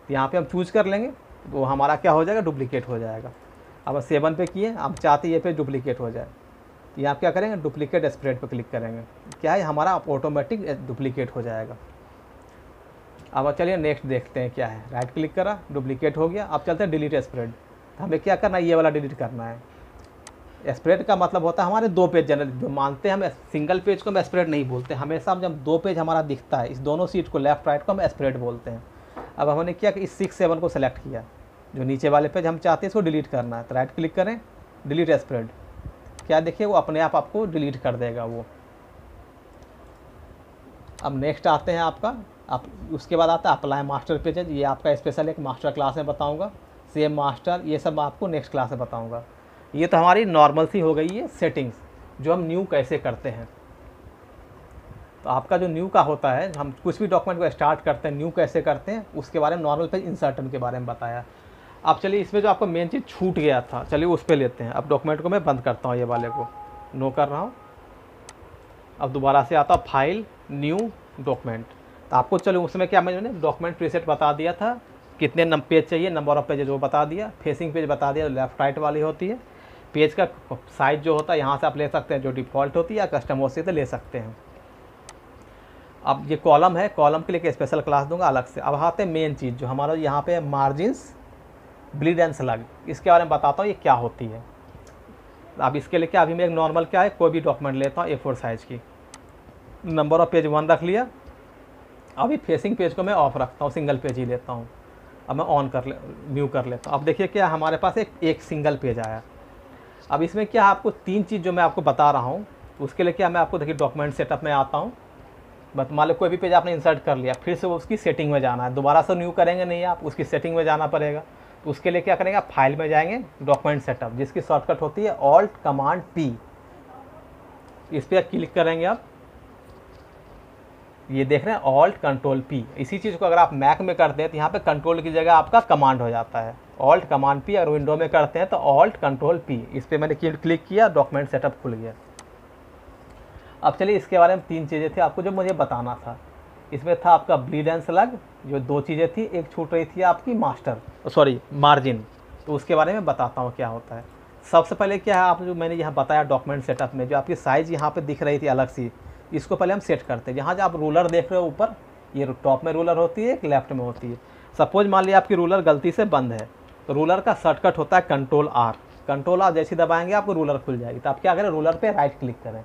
तो यहाँ पर हम चूज़ कर लेंगे, वो हमारा क्या हो जाएगा, डुप्लीकेट हो जाएगा। अब 7 पे किए, आप चाहते ये पेज डुप्लीकेट हो जाए, ये आप क्या करेंगे, डुप्लीकेट स्प्रेड पर क्लिक करेंगे, क्या है हमारा ऑटोमेटिक डुप्लीकेट हो जाएगा। अब चलिए नेक्स्ट देखते हैं क्या है। राइट क्लिक करा, डुप्लीकेट हो गया। अब चलते हैं डिलीट स्प्रेड, हमें क्या करना है, ये वाला डिलीट करना है। स्प्रेड का मतलब होता है हमारे 2 पेज, जनरल जो मानते हैं हम सिंगल पेज को हम स्प्रेड नहीं बोलते, हमेशा हम जब 2 पेज हमारा दिखता है, इस दोनों सीट को लेफ्ट राइट को हम स्प्रेड बोलते हैं। अब हमने क्या कि इस 6-7 को सेलेक्ट किया, जो नीचे वाले पेज हम चाहते हैं इसको डिलीट करना है, तो राइट क्लिक करें, डिलीट स्प्रेड, क्या देखिए वो अपने आप आपको डिलीट कर देगा वो। अब नेक्स्ट आते हैं आपका, आप उसके बाद आता है अप्लाई मास्टर पेजेज, ये आपका स्पेशल एक मास्टर क्लास में बताऊंगा, सेम मास्टर, ये सब आपको नेक्स्ट क्लास में बताऊंगा। ये तो हमारी नॉर्मल सी हो गई है सेटिंग्स, जो हम न्यू कैसे करते हैं। तो आपका जो न्यू का होता है, हम कुछ भी डॉक्यूमेंट को स्टार्ट करते हैं, न्यू कैसे करते हैं, उसके बारे में नॉर्मल पेज इंसर्टन के बारे में बताया। अब चलिए इसमें जो आपका मेन चीज़ छूट गया था, चलिए उस पर लेते हैं। अब डॉक्यूमेंट को मैं बंद करता हूँ, ये वाले को नो कर रहा हूँ। अब दोबारा से आता फाइल, न्यू डॉक्यूमेंट। तो आपको चलो उसमें क्या, मैंने डॉक्यूमेंट प्रीसेट बता दिया था, कितने पेज चाहिए, नंबर ऑफ पेजेज वो बता दिया, फेसिंग पेज बता दिया, लेफ्ट राइट वाली होती है, पेज का साइज जो होता है यहाँ से आप ले सकते हैं, जो डिफ़ॉल्ट होती है या कस्टम हो सकती है ले सकते हैं। अब ये कॉलम है, कॉलम के लिए एक स्पेशल क्लास दूंगा अलग से। अब आते हैं मेन चीज़ जो हमारा यहाँ पे मार्जिन्स, ब्लीड एंड स्लग, इसके बारे में बताता हूँ ये क्या होती है। अब इसके लिए क्या, अभी मैं एक नॉर्मल क्या है कोई भी डॉक्यूमेंट लेता हूँ A4 साइज़ की, नंबर ऑफ पेज 1 रख लिया। अभी फेसिंग पेज को मैं ऑफ रखता हूँ, सिंगल पेज ही लेता हूँ। अब मैं ऑन कर ले, न्यू कर लेता हूँ। अब देखिए क्या हमारे पास एक सिंगल पेज आया। अब इसमें क्या आपको 3 चीज़ जो मैं आपको बता रहा हूँ, उसके लिए क्या मैं आपको देखिए डॉक्यूमेंट सेटअप में आता हूँ। बस मान लो कोई भी पेज आपने इंसर्ट कर लिया, फिर से उसकी सेटिंग में जाना है, दोबारा से न्यू करेंगे नहीं आप, उसकी सेटिंग में जाना पड़ेगा। तो उसके लिए क्या करेंगे, आप फाइल में जाएंगे, डॉक्यूमेंट सेटअप, जिसकी शॉर्टकट होती है ऑल्ट कमांड P, इस पर क्लिक करेंगे आप, ये देख रहे हैं ऑल्ट कंट्रोल P। इसी चीज़ को अगर आप मैक में करते हैं तो यहाँ पे कंट्रोल की जगह आपका कमांड हो जाता है, ऑल्ट कमांड P। अगर विंडो में करते हैं तो ऑल्ट कंट्रोल P, इस पर मैंने क्लिक किया, डॉक्यूमेंट सेटअप खुल गया। अब चलिए इसके बारे में 3 चीज़ें थी आपको जो मुझे बताना था। इसमें था आपका ब्लीड एंड स्लग, जो 2 चीज़ें थी, एक छूट रही थी आपकी मार्जिन, तो उसके बारे में बताता हूँ क्या होता है। सबसे पहले क्या है, आप जो मैंने यहाँ बताया डॉक्यूमेंट सेटअप में, जो आपकी साइज़ यहाँ पे दिख रही थी अलग सी, इसको पहले हम सेट करते हैं। यहाँ जो आप रूलर देख रहे हो ऊपर, ये टॉप में रूलर होती है, एक लेफ्ट में होती है। सपोज मान लीजिए आपकी रूलर गलती से बंद है, तो रूलर का शॉर्टकट होता है कंट्रोल R। कंट्रोल R जैसे दबाएंगे आपको रूलर खुल जाएगी। तो आप क्या करें, रूलर पर राइट क्लिक करें,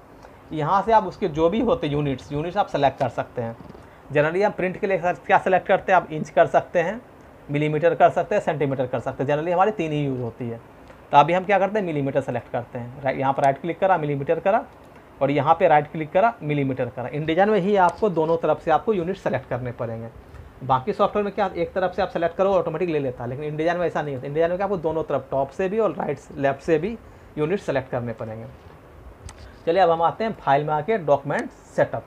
यहाँ से आप उसके जो भी होते यूनिट्स आप सेलेक्ट कर सकते हैं। जनरली हम प्रिंट के लिए क्या सेलेक्ट करते हैं, आप इंच कर सकते हैं, मिलीमीटर कर सकते हैं, सेंटीमीटर कर सकते हैं, जनरली हमारी 3 ही यूज़ होती है। तो अभी हम क्या करते हैं, मिलीमीटर सेलेक्ट करते हैं। यहाँ पर राइट क्लिक करा, मिलीमीटर करा, और यहाँ पे राइट क्लिक करा, मिलीमीटर करा। InDesign में ही आपको दोनों तरफ से आपको यूनिट सेलेक्ट करने पड़ेंगे। बाकी सॉफ्टवेयर में क्या एक तरफ से आप सेलेक्ट करो ऑटोमेटिक ले लेता है, लेकिन InDesign में ऐसा नहीं होता। InDesign में क्या आपको दोनों तरफ, टॉप से भी और राइट लेफ्ट से भी यूनिट सेलेक्ट करने पड़ेंगे। चलिए अब हम आते हैं फाइल में, आके डॉक्यूमेंट सेटअप।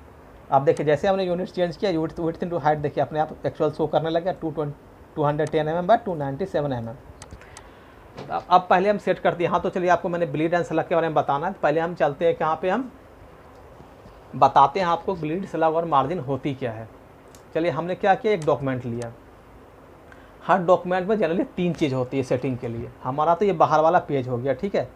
आप देखिए जैसे हमने यूनिट्स चेंज किया, विड्थ इनटू हाइट देखिए अपने आप एक्चुअल शो करने लगे, 210 mm by 297 mm। अब पहले हम सेट करते हैं यहाँ, तो चलिए आपको मैंने ब्लीड एंड स्लग के बारे में बताना है। पहले हम चलते हैं कहाँ पे, हम बताते हैं आपको ब्लीड स्लग और मार्जिन होती क्या है। चलिए हमने क्या किया, एक डॉक्यूमेंट लिया। हर डॉक्यूमेंट में जनरली 3 चीज़ होती है सेटिंग के लिए। हमारा तो ये बाहर वाला पेज हो गया, ठीक है।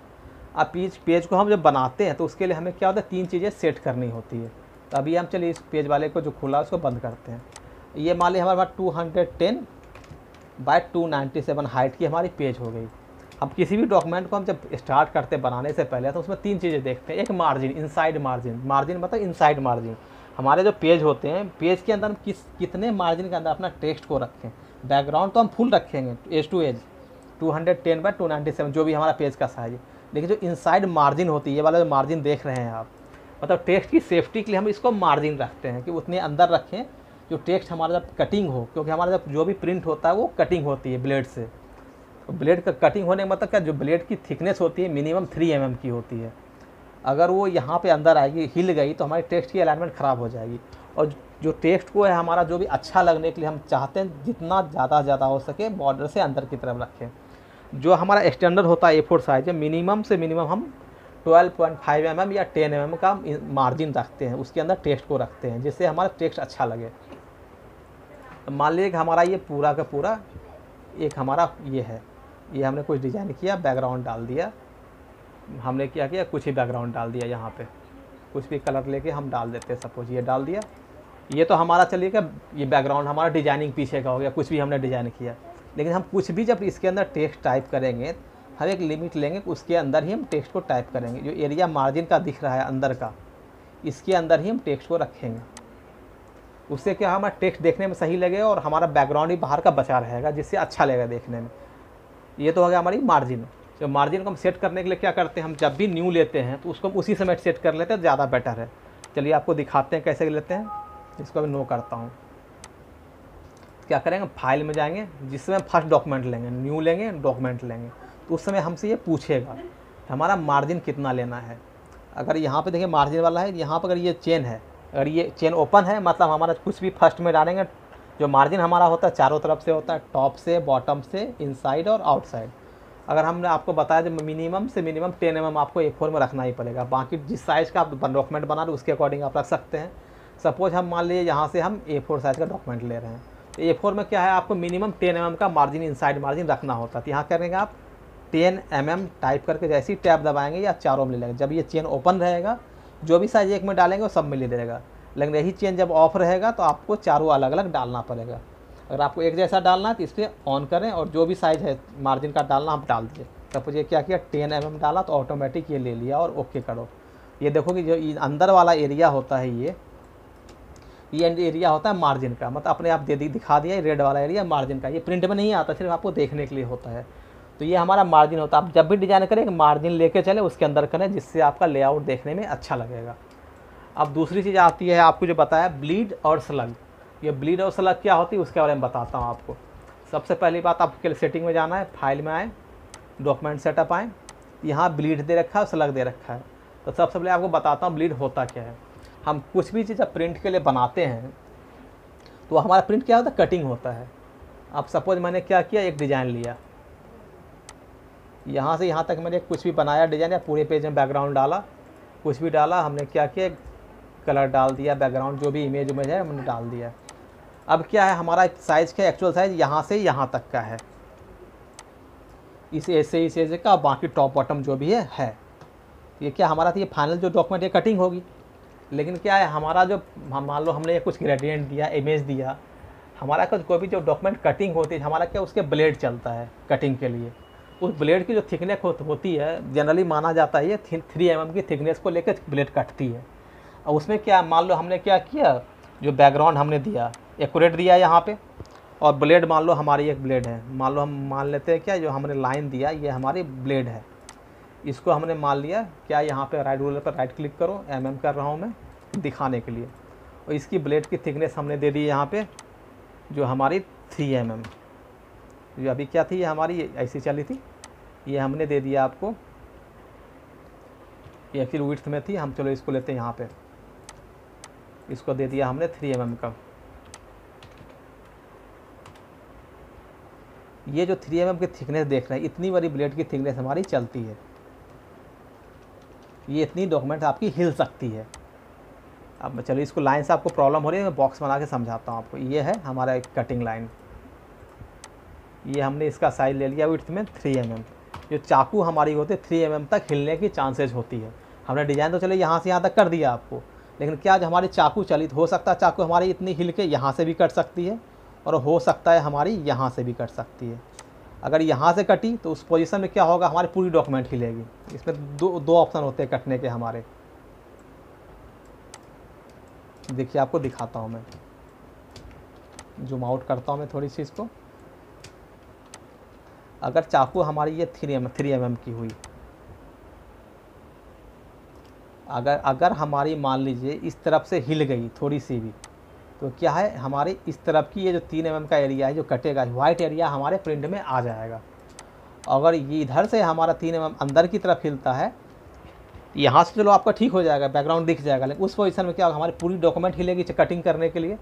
अब पेज को हम जब बनाते हैं तो उसके लिए हमें क्या होता है, तीन चीज़ें सेट करनी होती है। तो अभी हम चलिए इस पेज वाले को जो खुला उसको बंद करते हैं। ये मान ली हमारे पास 210 बाय 297 हाइट की हमारी पेज हो गई। अब किसी भी डॉक्यूमेंट को हम जब स्टार्ट करते हैं बनाने से पहले तो उसमें तीन चीज़ें देखते हैं, एक मार्जिन, इनसाइड मार्जिन, मार्जिन मतलब इनसाइड मार्जिन। हमारे जो पेज होते हैं पेज के अंदर हम कितने मार्जिन के अंदर अपना टेक्स्ट को रखें। बैकग्राउंड तो हम फुल रखेंगे एज टू एज 210 बाय 297 जो भी हमारा पेज का साइज है, लेकिन जो इनसाइड मार्जिन होती है, ये वाला जो मार्जिन देख रहे हैं आप, मतलब टेक्स्ट की सेफ्टी के लिए हम इसको मार्जिन रखते हैं कि उतने अंदर रखें जो टेक्स्ट हमारा जब कटिंग हो, क्योंकि हमारा जब जो भी प्रिंट होता है वो कटिंग होती है ब्लेड से। ब्लेड का कटिंग होने का मतलब क्या, जो ब्लेड की थिकनेस होती है मिनिमम 3 mm की होती है। अगर वो यहाँ पे अंदर आएगी, हिल गई तो हमारे टेक्स्ट की अलाइनमेंट ख़राब हो जाएगी। और जो टेक्स्ट को है हमारा जो भी अच्छा लगने के लिए हम चाहते हैं जितना ज़्यादा हो सके बॉर्डर से अंदर की तरफ रखें। जो हमारा स्टैंडर्ड होता है A4 साइज है, मिनिमम से मिनिमम हम 12.5 mm या 10 mm का मार्जिन रखते हैं, उसके अंदर टेक्स्ट को रखते हैं जिससे हमारा टेक्स्ट अच्छा लगे। मान लीजिए कि हमारा ये पूरा का पूरा एक हमारा ये है, ये हमने कुछ डिज़ाइन किया, बैकग्राउंड डाल दिया, हमने क्या किया कुछ ही बैकग्राउंड डाल दिया, यहाँ पे कुछ भी कलर लेके हम डाल देते हैं, सपोज ये डाल दिया। ये तो हमारा चलिए क्या, ये बैकग्राउंड हमारा डिजाइनिंग पीछे का हो गया, कुछ भी हमने डिज़ाइन किया, लेकिन हम कुछ भी जब इसके अंदर टेक्स्ट टाइप करेंगे हम एक लिमिट लेंगे, उसके अंदर ही हम टेक्स्ट को टाइप करेंगे। जो एरिया मार्जिन का दिख रहा है अंदर का, इसके अंदर ही हम टेक्स्ट को रखेंगे। उससे क्या हमारा टेक्स्ट देखने में सही लगेगा और हमारा बैकग्राउंड भी बाहर का बचा रहेगा जिससे अच्छा लगेगा देखने में। ये तो हो गया हमारी मार्जिन। जो मार्जिन को हम सेट करने के लिए क्या करते हैं, हम जब भी न्यू लेते हैं तो उसको हम उसी समय सेट कर लेते हैं, ज़्यादा बेटर है। चलिए आपको दिखाते हैं कैसे लेते हैं। इसको मैं नो करता हूँ, क्या करेंगे फाइल में जाएंगे, जिसमें फर्स्ट डॉक्यूमेंट लेंगे, न्यू लेंगे, डॉक्यूमेंट लेंगे, तो उस समय हमसे ये पूछेगा हमारा मार्जिन कितना लेना है। अगर यहाँ पर देखिए मार्जिन वाला है, यहाँ पर अगर ये चेन है, अगर ये चेन ओपन है मतलब हमारा कुछ भी फर्स्ट में डालेंगे। जो मार्जिन हमारा होता है चारों तरफ से होता है, टॉप से, बॉटम से, इनसाइड और आउटसाइड। अगर हमने आपको बताया जो मिनिमम से मिनिमम 10 mm आपको A4 में रखना ही पड़ेगा, बाकी जिस साइज़ का आप डॉक्यूमेंट बना रहे उसके अकॉर्डिंग आप रख सकते हैं। सपोज हम मान लीजिए यहाँ से हम A4 साइज़ का डॉक्यूमेंट ले रहे हैं, तो A4 में क्या है आपको मिनिमम 10 mm का मार्जिन, इनसाइड मार्जिन रखना होता है। तो यहाँ करेंगे आप 10 mm टाइप करके जैसे ही टैब दबाएँगे या चारों में ले लेंगे। जब ये चेन ओपन रहेगा जो भी साइज़ एक में डालेंगे वो सब में ले लेगा, लेकिन यही चेन जब ऑफ रहेगा तो आपको चारों अलग अलग डालना पड़ेगा। अगर आपको एक जैसा डालना है तो इस पर ऑन करें और जो भी साइज़ है मार्जिन का डालना आप डाल दीजिए। तब ये क्या किया 10 mm डाला तो ऑटोमेटिक ये ले लिया और ओके करो। ये देखो कि जो अंदर वाला एरिया होता है ये एरिया होता है मार्जिन का, मतलब अपने आप दे दिखा दिया रेड वाला एरिया मार्जिन का। ये प्रिंट में नहीं आता, सिर्फ आपको देखने के लिए होता है। तो ये हमारा मार्जिन होता है। आप जब भी डिज़ाइन करें मार्जिन लेके चले, उसके अंदर करें जिससे आपका लेआउट देखने में अच्छा लगेगा। अब दूसरी चीज़ आती है आपको जो बताया ब्लीड और स्लग। ये ब्लीड और स्लग क्या होती है उसके बारे में बताता हूँ आपको। सबसे पहली बात आपके लिए सेटिंग में जाना है, फाइल में आए, डॉक्यूमेंट सेटअप आए, यहाँ ब्लीड दे रखा है, स्लग दे रखा है। तो सबसे पहले आपको बताता हूँ ब्लीड होता क्या है। हम कुछ भी चीज़ जब प्रिंट के लिए बनाते हैं तो हमारा प्रिंट क्या होता है, कटिंग होता है। अब सपोज मैंने क्या किया एक डिज़ाइन लिया, यहाँ से यहाँ तक मैंने कुछ भी बनाया डिज़ाइन या पूरे पेज में बैकग्राउंड डाला, कुछ भी डाला, हमने क्या किया कलर डाल दिया, बैकग्राउंड जो भी इमेज में है हमने डाल दिया। अब क्या है हमारा साइज़ का एक्चुअल साइज़ यहाँ से यहाँ तक का है, इस एज का, बाकी टॉप बॉटम जो भी है। ये क्या हमारा था, ये फाइनल जो डॉक्यूमेंट है कटिंग होगी। लेकिन क्या है हमारा जो मान लो हमने कुछ ग्रेडियंट दिया, इमेज दिया, हमारा कोई भी जो डॉक्यूमेंट कटिंग होती है हमारा क्या उसके ब्लेड चलता है कटिंग के लिए। उस ब्लेड की जो थिकनेस होती है जनरली माना जाता है ये 3 mm की थिकनेस को लेकर ब्लेड कटती है। और उसमें क्या मान लो हमने क्या किया जो बैकग्राउंड हमने दिया एक्यूरेट दिया यहाँ पे, और ब्लेड मान लो हमारी एक ब्लेड है, मान लो हम मान लेते हैं क्या जो हमने लाइन दिया ये हमारी ब्लेड है, इसको हमने मान लिया क्या यहाँ पे राइट रूलर पर राइट क्लिक करो, MM कर रहा हूँ मैं दिखाने के लिए, और इसकी ब्लेड की थिकनेस हमने दे दी यहाँ पे जो हमारी 3 mm जो अभी क्या थी ये हमारी ऐसी चली थी, ये हमने दे दिया आपको, ये फिर विड्थ में थी, हम चलो इसको लेते हैं यहाँ पर, इसको दे दिया हमने 3 mm का। ये जो 3 mm की थिकनेस देख रहे हैं इतनी बड़ी ब्लेड की थिकनेस हमारी चलती है, ये इतनी डॉक्यूमेंट आपकी हिल सकती है। अब चलो इसको लाइन से आपको प्रॉब्लम हो रही है, मैं बॉक्स बना के समझाता हूँ आपको। ये है हमारा एक कटिंग लाइन, ये हमने इसका साइज ले लिया विड्थ में 3 mm, जो चाकू हमारी होती है 3 mm तक हिलने की चांसेज होती है। हमने डिज़ाइन तो चले यहाँ से यहाँ तक कर दिया आपको, लेकिन क्या जो हमारी चाकू चलित हो सकता है चाकू हमारी इतनी हिल के यहाँ से भी कट सकती है और हो सकता है हमारी यहाँ से भी कट सकती है। अगर यहाँ से कटी तो उस पोजीशन में क्या होगा, हमारी पूरी डॉक्यूमेंट हिलेगी। इसमें दो ऑप्शन होते हैं कटने के हमारे, देखिए आपको दिखाता हूँ, मैं जूम आउट करता हूँ मैं थोड़ी सी इसको। अगर चाकू हमारी ये 3 mm की हुई, अगर हमारी मान लीजिए इस तरफ से हिल गई थोड़ी सी भी, तो क्या है हमारे इस तरफ की ये जो 3 mm का एरिया है जो कटेगा वाइट एरिया हमारे प्रिंट में आ जाएगा। अगर ये इधर से हमारा 3 mm अंदर की तरफ हिलता है, यहाँ से चलो आपका ठीक हो जाएगा, बैकग्राउंड दिख जाएगा, लेकिन उस पोजीशन में क्या होगा हमारी पूरी डॉक्यूमेंट हिलेगी कटिंग करने के लिए।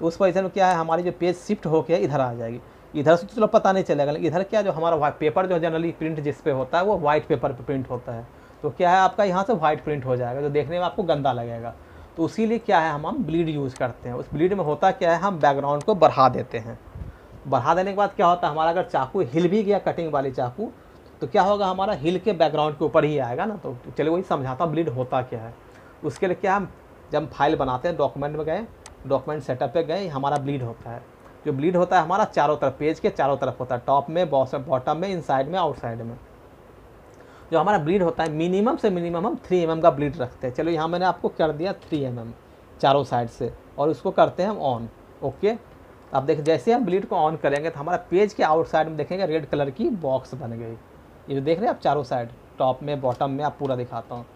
तो उस पोजीशन में क्या है हमारी जो पेज शिफ्ट होकर इधर आ जाएगी। इधर से चलो पता नहीं चलेगा, लेकिन इधर क्या जो हमारा पेपर जो जनरली प्रिंट जिस पे होता है वो वाइट पेपर पे प्रिंट होता है, तो क्या है आपका यहाँ से वाइट प्रिंट हो जाएगा जो देखने में आपको गंदा लगेगा। तो उसी लिए क्या है हम ब्लीड यूज़ करते हैं। उस ब्लीड में होता क्या है, हम बैकग्राउंड को बढ़ा देते हैं। बढ़ा देने के बाद क्या होता है हमारा अगर चाकू हिल भी गया कटिंग वाली चाकू तो क्या होगा हमारा हिल के बैकग्राउंड के ऊपर ही आएगा ना। तो चलिए वही समझाता हूँ ब्लीड होता क्या है। उसके लिए क्या हम जब फाइल बनाते हैं डॉक्यूमेंट में गए, डॉक्यूमेंट सेटअप पे गए, हमारा ब्लीड होता है। जो ब्लीड होता है हमारा चारों तरफ पेज के चारों तरफ होता है, टॉप में, बॉटम में, इनसाइड में, आउटसाइड में। जो हमारा ब्लीड होता है मिनिमम से मिनिमम हम 3 mm का ब्लीड रखते हैं। चलो यहाँ मैंने आपको कर दिया 3 mm चारों साइड से और उसको करते हैं हम ऑन। ओके, अब देखिए जैसे हम ब्लीड को ऑन करेंगे तो हमारा पेज के आउटसाइड में देखेंगे रेड कलर की बॉक्स बन गई। ये जो देख रहे हैं आप चारों साइड, टॉप में, बॉटम में, आप पूरा दिखाता हूँ,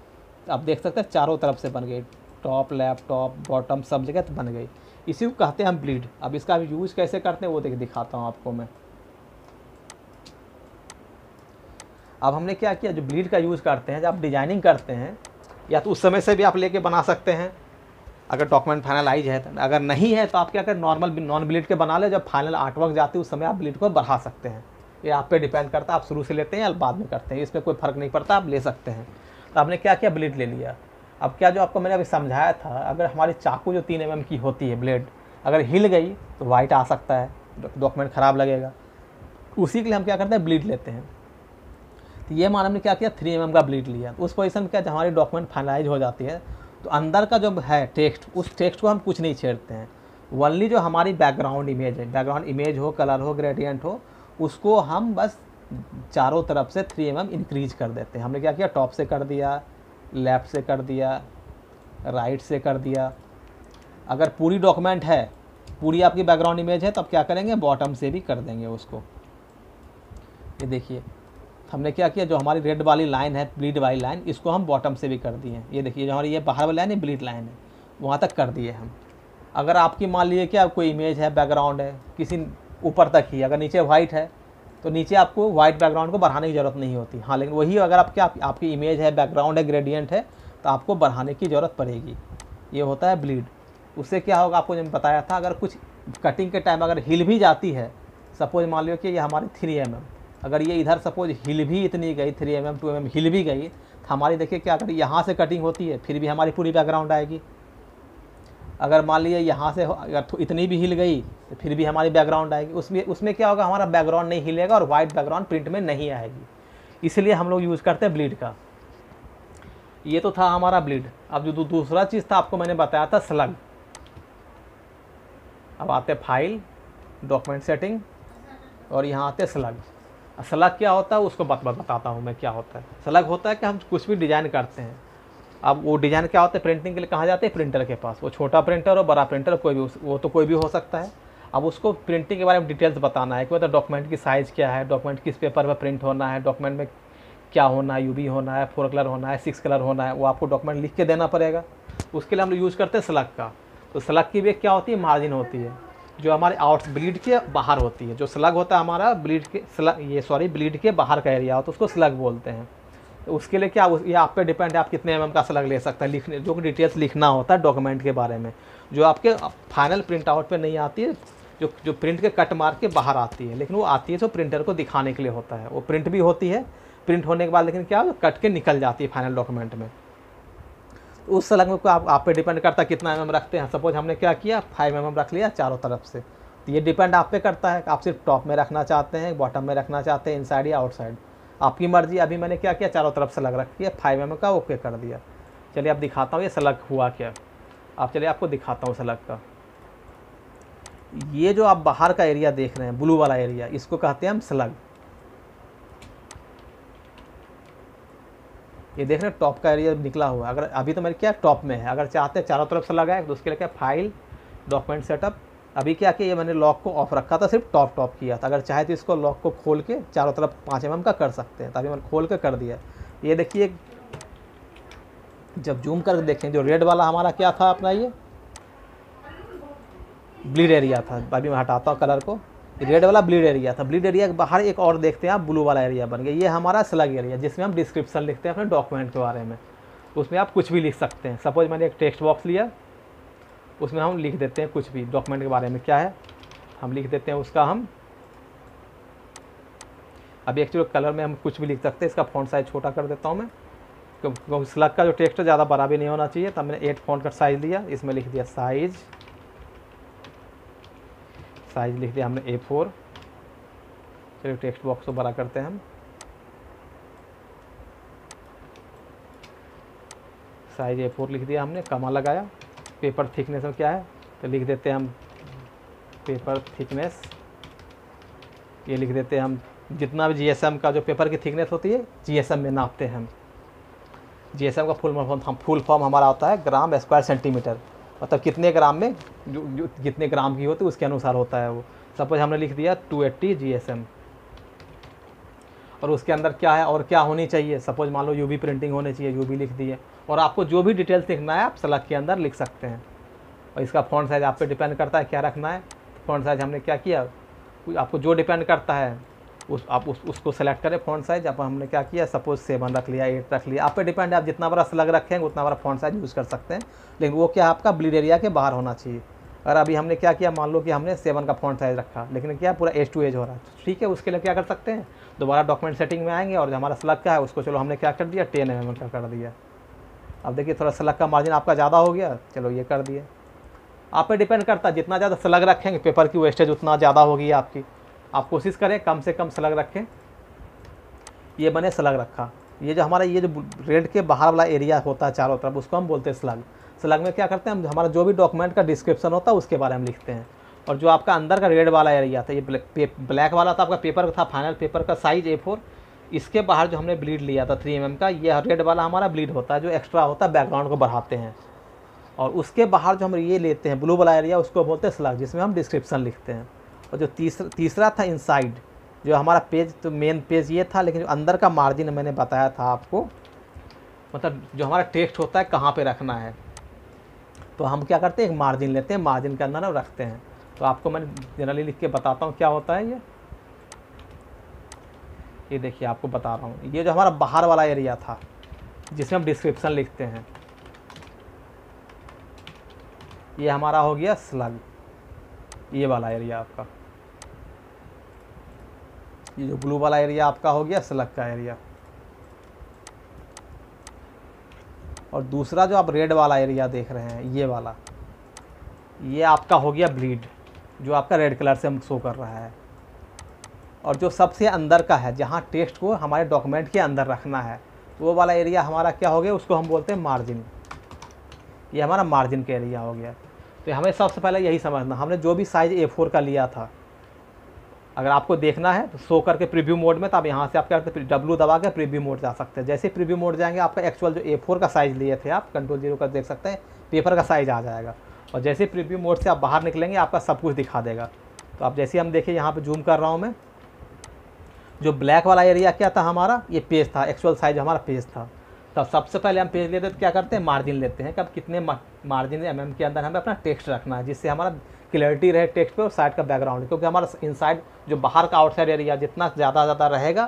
आप देख सकते हैं चारों तरफ से बन गई, टॉप, लैपटॉप, बॉटम, सब जगह तो बन गई। इसी को कहते हैं हम ब्लीड। अब इसका हम यूज़ कैसे करते हैं वो देखिए दिखाता हूँ आपको मैं। अब हमने क्या किया, जो ब्लीड का यूज़ करते हैं जब आप डिजाइनिंग करते हैं, या तो उस समय से भी आप लेके बना सकते हैं अगर डॉक्यूमेंट फाइनलाइज है, तो अगर नहीं है तो आप क्या करें नॉर्मल नॉन ब्लीड के बना ले। जब फाइनल आर्टवर्क जाते हैं उस समय आप ब्लीड को बढ़ा सकते हैं। ये आप पे डिपेंड करता है आप शुरू से लेते हैं या बाद में करते हैं, इसमें कोई फ़र्क नहीं पड़ता, आप ले सकते हैं। तो आपने क्या किया, ब्लीड ले लिया। अब क्या जो आपको मैंने अभी समझाया था, अगर हमारी चाकू जो 3 mm की होती है ब्लेड अगर हिल गई तो वाइट आ सकता है, डॉक्यूमेंट ख़राब लगेगा। उसी के लिए हम क्या करते हैं ब्लीड लेते हैं। तो ये मान हमने क्या किया 3 mm का ब्लीड लिया। उस पोजीशन में क्या जब हमारी डॉक्यूमेंट फाइनलाइज हो जाती है तो अंदर का जो है टेक्स्ट, उस टेक्स्ट को हम कुछ नहीं छेड़ते हैं। ओनली जो हमारी बैकग्राउंड इमेज है, बैकग्राउंड इमेज हो, कलर हो, ग्रेडियंट हो, उसको हम बस चारों तरफ से 3 mm इंक्रीज कर देते हैं। हमने क्या किया, टॉप से कर दिया, लेफ़्ट से कर दिया, राइट से कर दिया। अगर पूरी डॉक्यूमेंट है, पूरी आपकी बैकग्राउंड इमेज है, तो आप क्या करेंगे बॉटम से भी कर देंगे उसको। ये देखिए हमने क्या किया, जो हमारी रेड वाली लाइन है ब्लीड वाली लाइन, इसको हम बॉटम से भी कर दिए। ये देखिए जो हमारी ये बाहर वाली लाइन है ब्लीड लाइन है वहाँ तक कर दिए हम। अगर आपकी मान लीजिए क्या कोई इमेज है, बैकग्राउंड है किसी ऊपर तक ही, अगर नीचे वाइट है तो नीचे आपको वाइट बैकग्राउंड को बढ़ाने की ज़रूरत नहीं होती। हाँ, लेकिन वही अगर आपके आपकी इमेज है, बैकग्राउंड है, ग्रेडियंट है तो आपको बढ़ाने की ज़रूरत पड़ेगी। ये होता है ब्लीड। उससे क्या होगा, आपको जब बताया था अगर कुछ कटिंग के टाइम अगर हिल भी जाती है, सपोज मान लो कि ये हमारी 3 mm अगर ये इधर सपोज हिल भी इतनी गई 3 mm 2 mm हिल भी गई तो हमारी देखिए क्या अगर यहाँ से कटिंग होती है फिर भी हमारी पूरी बैकग्राउंड आएगी। अगर मान लीजिए यहाँ से अगर इतनी भी हिल गई तो फिर भी हमारी बैकग्राउंड आएगी। उसमें क्या होगा हमारा बैकग्राउंड नहीं हिलेगा और वाइट बैकग्राउंड प्रिंट में नहीं आएगी। इसलिए हम लोग यूज़ करते हैं ब्लीड का। ये तो था हमारा ब्लीड। अब जो दूसरा चीज़ था आपको मैंने बताया था स्लग। अब आते फाइल, डॉक्यूमेंट सेटिंग और यहाँ आते स्लग। स्लग क्या होता है उसको बताता हूँ मैं क्या होता है। स्लग होता है कि हम कुछ भी डिज़ाइन करते हैं, अब वो डिज़ाइन क्या होता है प्रिंटिंग के लिए कहाँ जाते हैं प्रिंटर के पास। वो छोटा प्रिंटर और बड़ा प्रिंटर कोई भी, वो तो कोई भी हो सकता है। अब उसको प्रिंटिंग के बारे में डिटेल्स बताना है कि मतलब डॉक्यूमेंट की साइज़ क्या है, डॉक्यूमेंट किस पेपर पर प्रिंट होना है, डॉक्यूमेंट में क्या होना है, UV होना है, 4 कलर होना है, 6 कलर होना है, वो आपको डॉक्यूमेंट लिख के देना पड़ेगा। उसके लिए हम लोग यूज़ करते हैं स्लग का। तो स्लग की भी क्या होती है मार्जिन होती है जो हमारे आउट ब्लीड के बाहर होती है। जो स्लग होता है हमारा ब्लीड के ब्लीड के बाहर का एरिया होता है उसको स्लग बोलते हैं। तो उसके लिए क्या ये आप पे डिपेंड है आप कितने mm का स्लग ले सकते हैं लिखने जो डिटेल्स लिखना होता है डॉक्यूमेंट के बारे में जो आपके फाइनल प्रिंट आउट पर नहीं आती है, जो प्रिंट के कट मार के बाहर आती है, लेकिन वो आती है तो प्रिंटर को दिखाने के लिए होता है। वो प्रिंट भी होती है, प्रिंट होने के बाद लेकिन क्या कट के निकल जाती है फाइनल डॉक्यूमेंट में। उस स्लग में आप पे डिपेंड करता है कितना mm रखते हैं। सपोज हमने क्या किया 5 mm रख लिया चारों तरफ से। तो ये डिपेंड आप पे करता है कि आप सिर्फ टॉप में रखना चाहते हैं, बॉटम में रखना चाहते हैं, इनसाइड या आउटसाइड। आपकी मर्जी। अभी मैंने क्या किया, चारों तरफ स्लग रख दिया, 5 mm का ओके कर दिया। चलिए अब दिखाता हूँ ये स्लग हुआ क्या। आप चलिए आपको दिखाता हूँ स्लग का। ये जो आप बाहर का एरिया देख रहे हैं, ब्लू वाला एरिया, इसको कहते हैं हम स्लग। ये देख रहे हैं टॉप का एरिया निकला हुआ। अगर अभी तो मैंने क्या टॉप में है, अगर चाहते हैं चारों तरफ से लगाए तो उसके लिए क्या फाइल, डॉक्यूमेंट सेटअप। अभी क्या कि ये मैंने लॉक को ऑफ रखा था, सिर्फ टॉप टॉप किया था। अगर चाहे तो इसको लॉक को खोल के चारों तरफ 5 mm का कर सकते हैं, तभी मैंने खोल के कर दिया। ये देखिए जब जूम करके देखें, जो रेड वाला हमारा क्या था अपना, ये ब्लीड एरिया था। अभी मैं हटाता हूँ कलर को, रेड वाला ब्लीड एरिया था। ब्लीड एरिया के बाहर एक और देखते हैं आप, ब्लू वाला एरिया बन गया। ये हमारा स्लग एरिया, जिसमें हम डिस्क्रिप्शन लिखते हैं अपने डॉक्यूमेंट के बारे में। उसमें आप कुछ भी लिख सकते हैं। सपोज मैंने एक टेक्स्ट बॉक्स लिया, उसमें हम लिख देते हैं कुछ भी डॉक्यूमेंट के बारे में क्या है, हम लिख देते हैं उसका हम। अभी एक्चुअली कलर में हम कुछ भी लिख सकते हैं। इसका फॉन्ट साइज़ छोटा कर देता हूँ मैं, क्योंकि स्लग का जो टेक्स्ट है ज़्यादा बड़ा भी नहीं होना चाहिए। तब मैंने 8 फॉन्ट का साइज़ लिया, इसमें लिख दिया साइज़ लिख दिया हमने A4। चलिए टेक्स्ट बॉक्स को बड़ा करते हैं हम, साइज़ A4 लिख दिया हमने, कमा लगाया। पेपर थिकनेस में क्या है तो लिख देते हैं हम पेपर थिकनेस, ये लिख देते हैं हम। जितना भी GSM का जो पेपर की थिकनेस होती है, GSM में नापते हैं हम। GSM का फुल फॉर्म हमारा होता है ग्राम स्क्वायर सेंटीमीटर, मतलब कितने ग्राम में जो कितने ग्राम की होती है उसके अनुसार होता है वो। सपोज हमने लिख दिया 280 GSM, और उसके अंदर क्या है और क्या होनी चाहिए, सपोज मान लो UV प्रिंटिंग होनी चाहिए, UV लिख दिए। और आपको जो भी डिटेल्स लिखना है आप स्लग के अंदर लिख सकते हैं। और इसका फॉन्ट साइज़ आप पे डिपेंड करता है क्या रखना है। फॉन्ट साइज़ हमने क्या किया, आपको जो डिपेंड करता है उसको सेलेक्ट करें फॉन्ट साइज़। अब हमने क्या किया, सपोज 7 रख लिया, 8 रख लिया, आप पे डिपेंड है। आप जितना बड़ा स्लग रखेंगे उतना बड़ा फॉन्ट साइज़ यूज़ कर सकते हैं, लेकिन वो क्या आपका ब्लीड एरिया के बाहर होना चाहिए। और अभी हमने क्या किया, मान लो कि हमने 7 का फॉन्ट साइज़ रखा, लेकिन क्या पूरा एज हो रहा है, ठीक है। उसके लिए क्या कर सकते हैं, दोबारा डॉक्यूमेंट सेटिंग में आएंगे और जो हमारा स्लग का है उसको, चलो हमने क्या कर दिया 10 mm का कर दिया। अब देखिए थोड़ा स्लग का मार्जिन आपका ज़्यादा हो गया, चलो ये कर दिए। आप पे डिपेंड करता है, जितना ज़्यादा स्लग रखेंगे पेपर की वेस्टेज उतना ज़्यादा होगी आपकी। आप कोशिश करें कम से कम स्लग रखें। ये मैंने स्लग रखा। ये जो हमारा ये जो रेड के बाहर वाला एरिया होता है चारों तरफ, उसको हम बोलते हैं स्लग। स्लग में क्या करते हैं हम, हमारा जो भी डॉक्यूमेंट का डिस्क्रिप्शन होता है उसके बारे में लिखते हैं। और जो आपका अंदर का रेड वाला एरिया था, ये ब्लैक वाला था, आपका पेपर था फाइनल पेपर का साइज़ A4। इसके बाहर जो हमने ब्लीड लिया था 3 mm का, ये रेड वाला हमारा ब्लीड होता है, जो एक्स्ट्रा होता है, बैकग्राउंड को बढ़ाते हैं। और उसके बाहर जो हम ये लेते हैं ब्लू वाला एरिया, उसको बोलते हैं स्लग, जिसमें हम डिस्क्रिप्शन लिखते हैं। और जो तीसरा था इनसाइड, जो हमारा पेज, तो मेन पेज ये था, लेकिन जो अंदर का मार्जिन मैंने बताया था आपको, मतलब जो हमारा टेक्स्ट होता है कहाँ पे रखना है, तो हम क्या करते हैं एक मार्जिन लेते हैं, मार्जिन के अंदर हम रखते हैं। तो आपको मैं जनरली लिख के बताता हूँ क्या होता है ये देखिए आपको बता रहा हूँ। ये जो हमारा बाहर वाला एरिया था जिसमें हम डिस्क्रिप्शन लिखते हैं, ये हमारा हो गया स्लग, ये वाला एरिया आपका। ये जो ब्लू वाला एरिया आपका हो गया स्लग का एरिया। और दूसरा जो आप रेड वाला एरिया देख रहे हैं, ये वाला, ये आपका हो गया ब्लीड, जो आपका रेड कलर से हम शो कर रहा है। और जो सबसे अंदर का है, जहाँ टेक्स्ट को हमारे डॉक्यूमेंट के अंदर रखना है, वो वाला एरिया हमारा क्या हो गया, उसको हम बोलते हैं मार्जिन। ये हमारा मार्जिन का एरिया हो गया। तो हमें सबसे पहले यही समझना, हमने जो भी साइज़ A4 का लिया था, अगर आपको देखना है तो शो करके प्रीव्यू मोड में, तो आप यहाँ से आप क्या करते हैं W दबा के प्रीव्यू मोड जा सकते हैं। जैसे प्रीव्यू मोड जाएंगे, आपका एक्चुअल जो A4 का साइज़ लिए थे आप, Ctrl 0 का देख सकते हैं, पेपर का साइज़ आ जाएगा। और जैसे प्रीव्यू मोड से आप बाहर निकलेंगे आपका सब कुछ दिखा देगा। तो आप जैसे हम देखिए यहाँ पर जूम कर रहा हूँ मैं, जो ब्लैक वाला एरिया क्या था हमारा, ये पेज था, एक्चुअल साइज़ हमारा पेज था। तो सबसे पहले हम पेज लेते हैं तो क्या करते हैं, मार्जिन लेते हैं, कि अब कितने मार्जिन mm के अंदर हमें अपना टेक्स्ट रखना है, जिससे हमारा क्लियरिटी रहे टेक्स्ट पे और साइड का बैकग्राउंड। क्योंकि हमारा इनसाइड जो बाहर का आउटसाइड एरिया जितना ज़्यादा रहेगा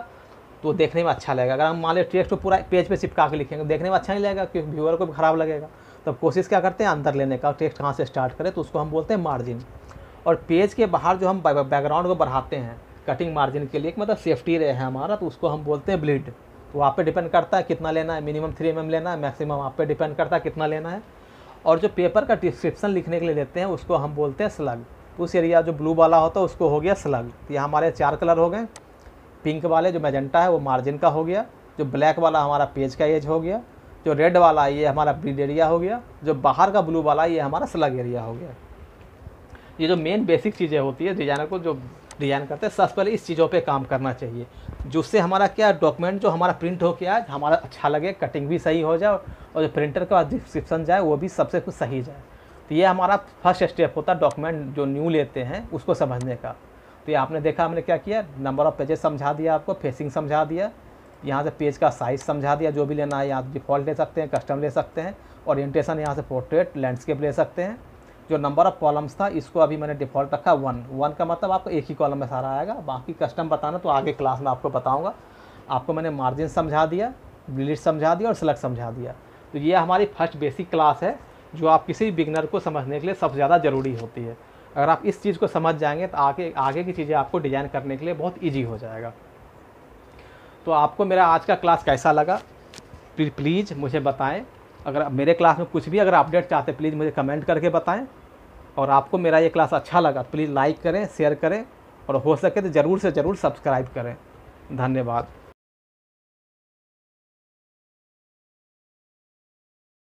तो देखने में अच्छा लगेगा। अगर हम मान लें टेक्स्ट को पूरा पेज पे चिपका के लिखेंगे देखने में अच्छा नहीं लगेगा, क्योंकि व्यूअर को भी ख़राब लगेगा। तो कोशिश क्या करते हैं अंदर लेने का, टेक्स्ट कहाँ से स्टार्ट करें, तो उसको हम बोलते हैं मार्जिन। और पेज के बाहर जो हम बैकग्राउंड को बढ़ाते हैं कटिंग मार्जिन के लिए, मतलब सेफ्टी रहे हमारा, तो उसको हम बोलते हैं ब्लीड। तो आप पे डिपेंड करता है कितना लेना है, मिनिमम 3 mm लेना है, मैक्सिमम आप पे डिपेंड करता है कितना लेना है। और जो पेपर का डिस्क्रिप्शन लिखने के लिए लेते हैं उसको हम बोलते हैं स्लग। उस एरिया जो ब्लू वाला होता है उसको हो गया स्लग। ये हमारे 4 कलर हो गए, पिंक वाले जो मैजेंटा है वो मार्जिन का हो गया, जो ब्लैक वाला हमारा पेज का एज हो गया, जो रेड वाला ये हमारा ब्रिड एरिया हो गया, जो बाहर का ब्लू वाला ये हमारा स्लग एरिया हो गया। ये जो मेन बेसिक चीज़ें होती है डिज़ाइनर को जो डिज़ाइन करते हैं सबसे पहले इस चीज़ों पे काम करना चाहिए, जिससे हमारा क्या डॉक्यूमेंट जो हमारा प्रिंट हो के आए हमारा अच्छा लगे, कटिंग भी सही हो जाए और जो प्रिंटर का डिस्क्रिप्शन जाए वो भी सबसे कुछ सही जाए। तो ये हमारा फर्स्ट स्टेप होता है डॉक्यूमेंट जो न्यू लेते हैं उसको समझने का। तो ये आपने देखा हमने क्या किया, नंबर ऑफ़ पेजेस समझा दिया, आपको फेसिंग समझा दिया, यहाँ से पेज का साइज़ समझा दिया, जो भी लेना है आप डिफ़ॉल्ट ले सकते हैं, कस्टम ले सकते हैं, ओरिएंटेशन यहाँ से पोर्ट्रेट लैंडस्केप ले सकते हैं। जो नंबर ऑफ़ कॉलम्स था इसको अभी मैंने डिफ़ॉल्ट रखा 1 का मतलब आपको एक ही कॉलम में सारा आएगा, बाकी कस्टम बताना तो आगे क्लास में आपको बताऊंगा। आपको मैंने मार्जिन समझा दिया, डिलीट समझा दिया और सेलेक्ट समझा दिया। तो ये हमारी फर्स्ट बेसिक क्लास है जो आप किसी बिगनर को समझने के लिए सबसे ज़्यादा ज़रूरी होती है। अगर आप इस चीज़ को समझ जाएंगे तो आगे की चीज़ें आपको डिज़ाइन करने के लिए बहुत ईजी हो जाएगा। तो आपको मेरा आज का क्लास कैसा लगा प्लीज़ मुझे बताएँ। अगर मेरे क्लास में कुछ भी अगर अपडेट चाहते प्लीज़ मुझे कमेंट करके बताएं। और आपको मेरा ये क्लास अच्छा लगा प्लीज़ लाइक करें, शेयर करें और हो सके तो ज़रूर से ज़रूर सब्सक्राइब करें। धन्यवाद।